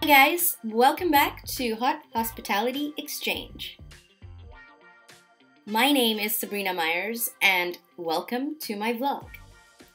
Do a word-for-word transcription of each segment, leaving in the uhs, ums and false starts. Hey guys, welcome back to Hot Hospitality Exchange. My name is Sabrina Myers and welcome to my vlog.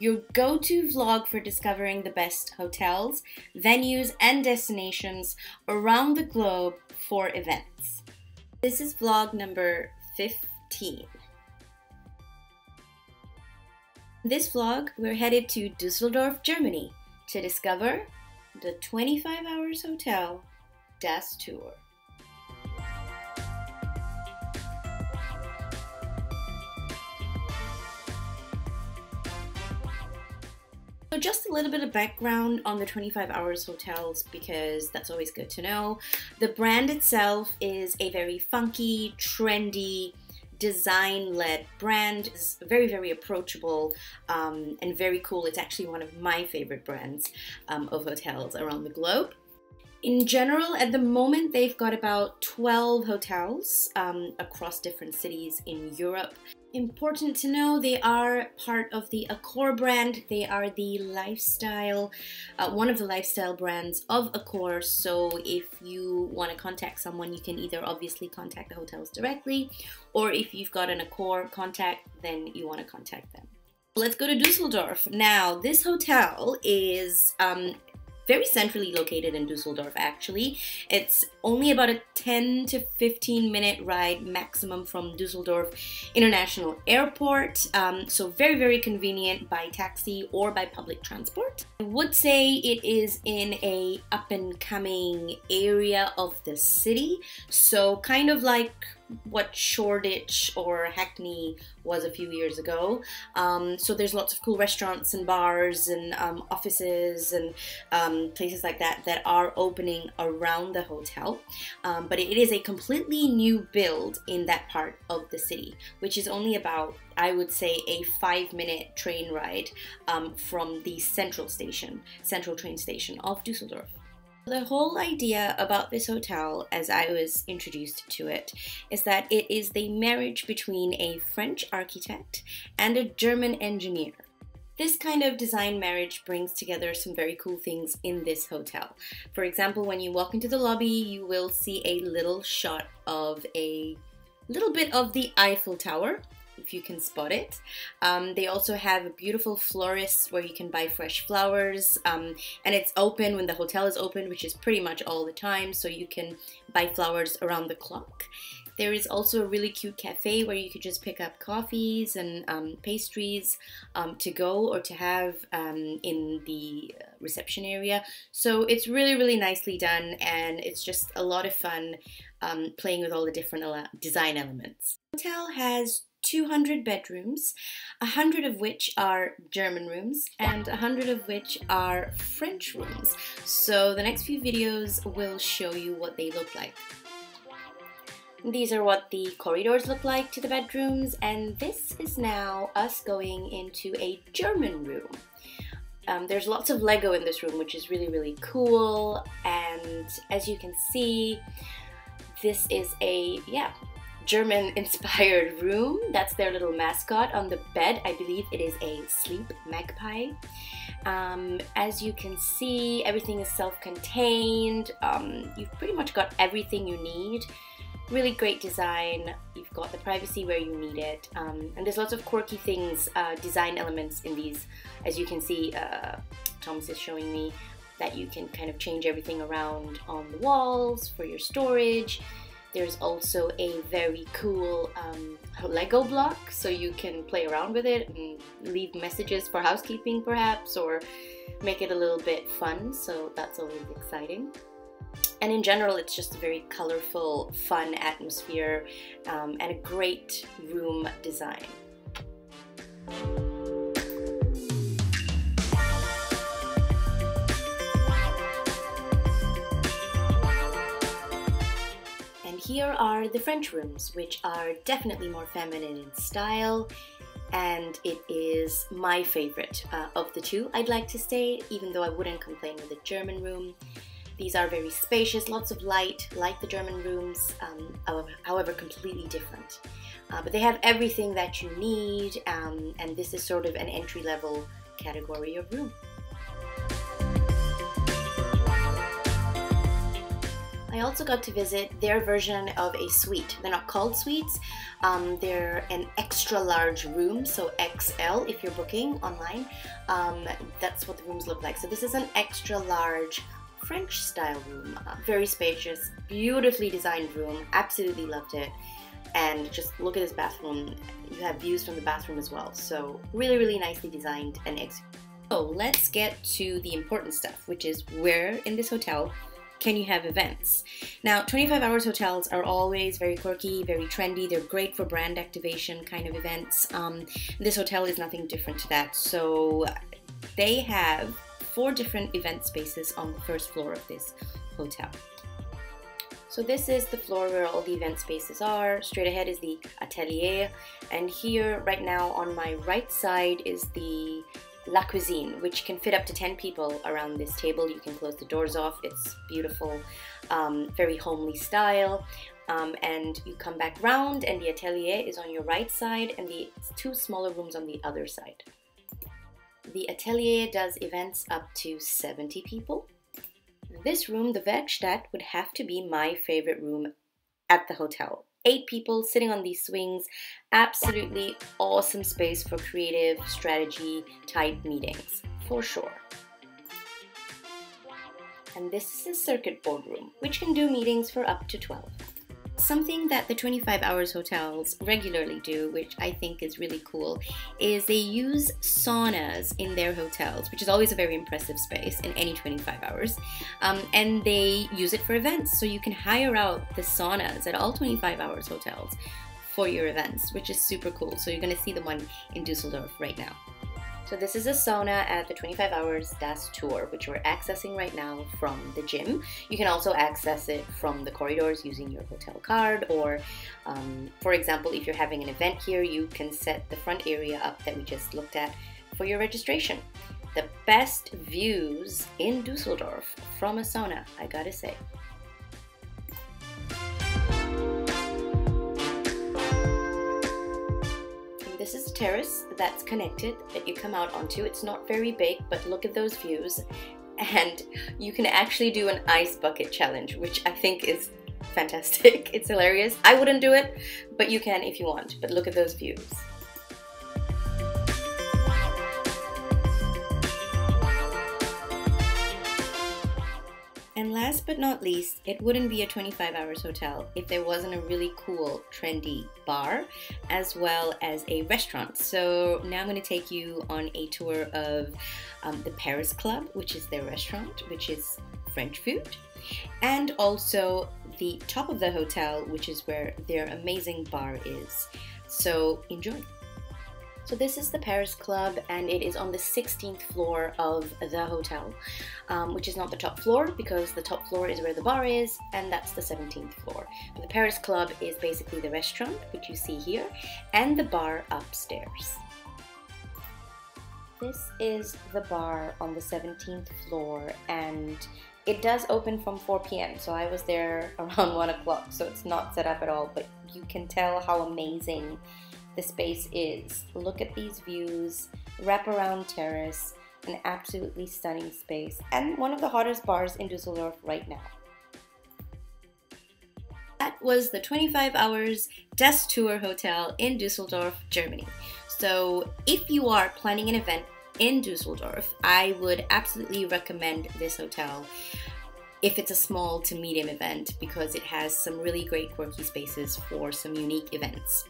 Your go-to vlog for discovering the best hotels, venues and destinations around the globe for events. This is vlog number fifteen. In this vlog, we're headed to Düsseldorf, Germany to discover the twenty-five hours Hotel Das Tour. So just a little bit of background on the twenty-five hours Hotels, because that's always good to know. The brand itself is a very funky, trendy, design-led brand. It's very, very approachable um, and very cool. It's actually one of my favorite brands um, of hotels around the globe. In general, at the moment, they've got about twelve hotels um, across different cities in Europe. Important to know, they are part of the Accor brand. They are the lifestyle, uh, one of the lifestyle brands of Accor. So if you want to contact someone, you can either obviously contact the hotels directly, or if you've got an Accor contact, then you want to contact them. Let's go to Düsseldorf. Now, this hotel is um, very centrally located in Düsseldorf, actually. It's only about a ten to fifteen minute ride maximum from Düsseldorf International Airport. Um, so very, very convenient by taxi or by public transport. I would say it is in a up and coming area of the city. So kind of like what Shoreditch or Hackney was a few years ago. Um, so there's lots of cool restaurants and bars and um, offices and um, places like that that are opening around the hotel. Um, but it is a completely new build in that part of the city, which is only about, I would say, a five minute train ride um, from the central station, central train station of Düsseldorf. The whole idea about this hotel, as I was introduced to it, is that it is the marriage between a French architect and a German engineer. This kind of design marriage brings together some very cool things in this hotel. For example, when you walk into the lobby, you will see a little shot of a little bit of the Eiffel Tower, if you can spot it. Um, they also have a beautiful florist where you can buy fresh flowers, um, and it's open when the hotel is open, which is pretty much all the time, so you can buy flowers around the clock. There is also a really cute cafe where you could just pick up coffees and um, pastries um, to go or to have um, in the reception area. So it's really, really nicely done, and it's just a lot of fun um, playing with all the different design elements. The hotel has two hundred bedrooms, one hundred of which are German rooms and one hundred of which are French rooms. So the next few videos will show you what they look like. These are what the corridors look like to the bedrooms, and this is now us going into a German room. Um, there's lots of Lego in this room, which is really, really cool, and as you can see, this is a, yeah, German inspired room. That's their little mascot on the bed. I believe it is a sleep magpie. Um, as you can see, everything is self-contained. Um, you've pretty much got everything you need. Really great design. You've got the privacy where you need it. Um, and there's lots of quirky things, uh, design elements in these. As you can see, uh, Thomas is showing me that you can kind of change everything around on the walls for your storage. There's also a very cool um, Lego block, so you can play around with it and leave messages for housekeeping perhaps, or make it a little bit fun, so that's always exciting. And in general, it's just a very colorful, fun atmosphere um, and a great room design. Here are the French rooms, which are definitely more feminine in style, and it is my favorite uh, of the two I'd like to stay, even though I wouldn't complain with the German room. These are very spacious, lots of light, like the German rooms, um, however, however completely different. Uh, but they have everything that you need, um, and this is sort of an entry-level category of room. I also got to visit their version of a suite. They're not called suites, um, they're an extra large room, so X L if you're booking online. Um, that's what the rooms look like. So this is an extra large French style room. Uh, very spacious, beautifully designed room, absolutely loved it. And just look at this bathroom, you have views from the bathroom as well. So really, really nicely designed and executed. So let's get to the important stuff, which is where in this hotel can you have events? Now, twenty-five hours hotels are always very quirky, very trendy. They're great for brand activation kind of events. Um, this hotel is nothing different to that. So they have four different event spaces on the first floor of this hotel. So this is the floor where all the event spaces are. Straight ahead is the Atelier, and here right now on my right side is the La Cuisine, which can fit up to ten people around this table. You can close the doors off. It's beautiful, um, very homely style. Um, and you come back round and the Atelier is on your right side and the two smaller rooms on the other side. The Atelier does events up to seventy people. This room, the Werkstatt, would have to be my favorite room at the hotel. Eight people sitting on these swings, absolutely awesome space for creative strategy type meetings, for sure. And this is the circuit board room, which can do meetings for up to twelve. Something that the twenty-five hours hotels regularly do, which I think is really cool, is they use saunas in their hotels, which is always a very impressive space in any twenty-five hours, um, and they use it for events. So you can hire out the saunas at all twenty-five hours hotels for your events, which is super cool. So you're going to see the one in Düsseldorf right now. So this is a sauna at the twenty-five hours Das Tour, which we're accessing right now from the gym. You can also access it from the corridors using your hotel card, or um, for example, if you're having an event here, you can set the front area up that we just looked at for your registration. The best views in Düsseldorf from a sauna, I gotta say. This is a terrace that's connected that you come out onto. It's not very big, but look at those views. And you can actually do an ice bucket challenge, which I think is fantastic. It's hilarious. I wouldn't do it, but you can if you want. But look at those views. And last but not least, it wouldn't be a twenty-five hours hotel if there wasn't a really cool, trendy bar as well as a restaurant. So now I'm going to take you on a tour of um, the Paris Club, which is their restaurant, which is French food, and also the top of the hotel, which is where their amazing bar is. So enjoy. So this is the Paris Club, and it is on the sixteenth floor of the hotel, um, which is not the top floor because the top floor is where the bar is, and that's the seventeenth floor. But the Paris Club is basically the restaurant, which you see here, and the bar upstairs. This is the bar on the seventeenth floor, and it does open from four P M So I was there around one o'clock, so it's not set up at all, but you can tell how amazing the space is. Look at these views, wraparound terrace, an absolutely stunning space, and one of the hottest bars in Düsseldorf right now. That was the twenty-five hours Das Tour Hotel in Düsseldorf, Germany. So if you are planning an event in Düsseldorf, I would absolutely recommend this hotel if it's a small to medium event, because it has some really great quirky spaces for some unique events.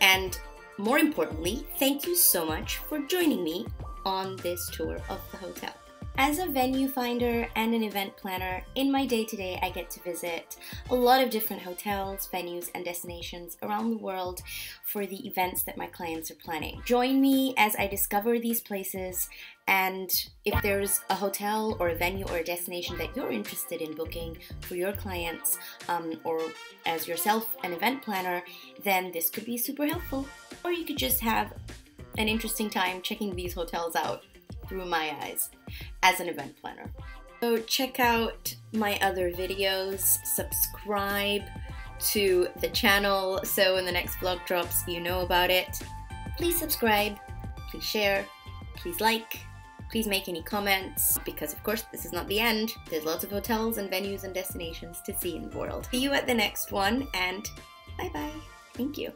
And more importantly, thank you so much for joining me on this tour of the hotel. As a venue finder and an event planner, in my day-to-day, I get to visit a lot of different hotels, venues, and destinations around the world for the events that my clients are planning. Join me as I discover these places, and if there's a hotel or a venue or a destination that you're interested in booking for your clients, um, or as yourself an event planner, then this could be super helpful. Or you could just have an interesting time checking these hotels out through my eyes as an event planner. So check out my other videos, subscribe to the channel so when the next vlog drops you know about it. Please subscribe, please share, please like, Please make any comments, because of course this is not the end. There's lots of hotels and venues and destinations to see in the world. See you at the next one, and bye bye. Thank you.